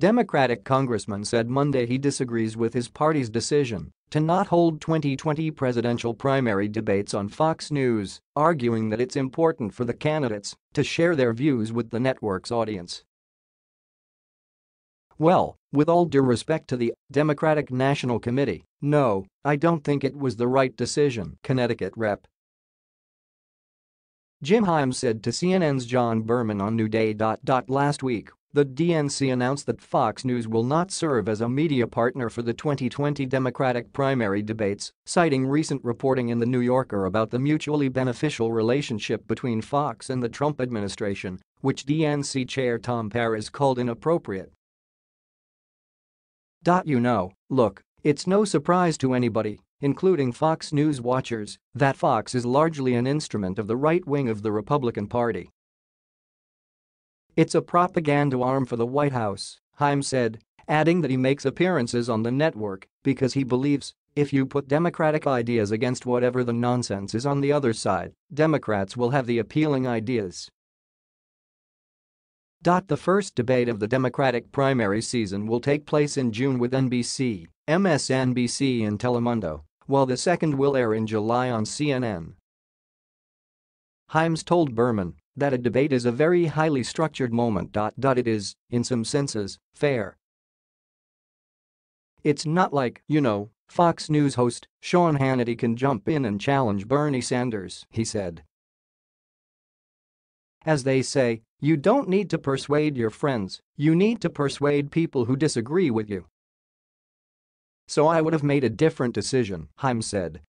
Democratic congressman said Monday he disagrees with his party's decision to not hold 2020 presidential primary debates on Fox News, arguing that it's important for the candidates to share their views with the network's audience. Well, with all due respect to the Democratic National Committee, no, I don't think it was the right decision, Connecticut Rep. Jim Himes said to CNN's John Berman on New Day. Last week, the DNC announced that Fox News will not serve as a media partner for the 2020 Democratic primary debates, citing recent reporting in The New Yorker about the mutually beneficial relationship between Fox and the Trump administration, which DNC Chair Tom Perez called inappropriate. You know, look, it's no surprise to anybody, including Fox News watchers, that Fox is largely an instrument of the right wing of the Republican Party. It's a propaganda arm for the White House, Himes said, adding that he makes appearances on the network because he believes if you put Democratic ideas against whatever the nonsense is on the other side, Democrats will have the appealing ideas. The first debate of the Democratic primary season will take place in June with NBC, MSNBC and Telemundo, while the second will air in July on CNN. Himes told Berman that a debate is a very highly structured moment. It is, in some senses, fair. It's not like, you know, Fox News host Sean Hannity can jump in and challenge Bernie Sanders, he said. As they say, you don't need to persuade your friends, you need to persuade people who disagree with you. So I would have made a different decision, Himes said.